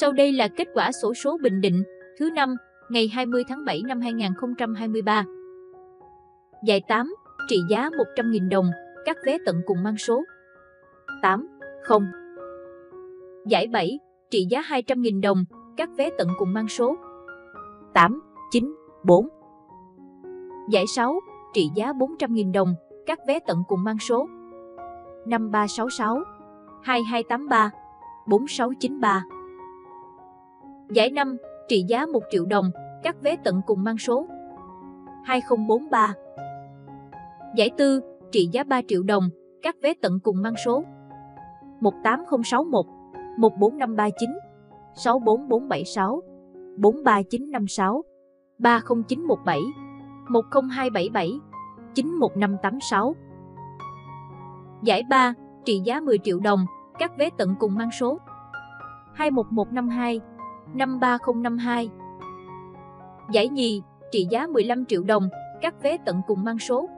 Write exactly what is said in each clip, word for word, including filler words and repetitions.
Sau đây là kết quả xổ số Bình Định thứ năm ngày hai mươi tháng bảy năm hai nghìn không trăm hai mươi ba. Giải tám, trị giá một trăm nghìn đồng, các vé tận cùng mang số tám không. Giải bảy, trị giá hai trăm nghìn đồng, các vé tận cùng mang số tám chín bốn. Giải sáu, trị giá bốn trăm nghìn đồng, các vé tận cùng mang số năm ba sáu sáu, hai hai tám ba, bốn sáu chín ba. Giải năm, trị giá một triệu đồng, các vé tận cùng mang số hai không bốn ba. Giải tư, trị giá ba triệu đồng, các vé tận cùng mang số một tám không sáu một, một bốn năm ba chín, sáu bốn bốn bảy sáu, bốn ba chín năm sáu, ba không chín một bảy, một không hai bảy bảy, chín một năm tám sáu. Giải ba, trị giá mười triệu đồng, các vé tận cùng mang số hai một một năm hai, năm ba không năm hai. Giải nhì, trị giá mười lăm triệu đồng, các vé tận cùng mang số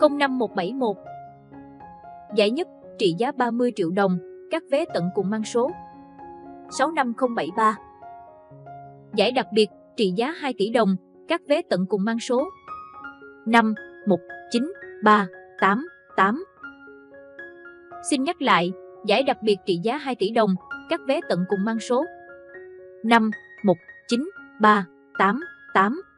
không năm một bảy một. Giải nhất, trị giá ba mươi triệu đồng, các vé tận cùng mang số sáu năm không bảy ba. Giải đặc biệt, trị giá hai tỷ đồng, các vé tận cùng mang số năm một chín ba tám tám. Xin nhắc lại, giải đặc biệt trị giá hai tỷ đồng, các vé tận cùng mang số năm một chín ba tám tám.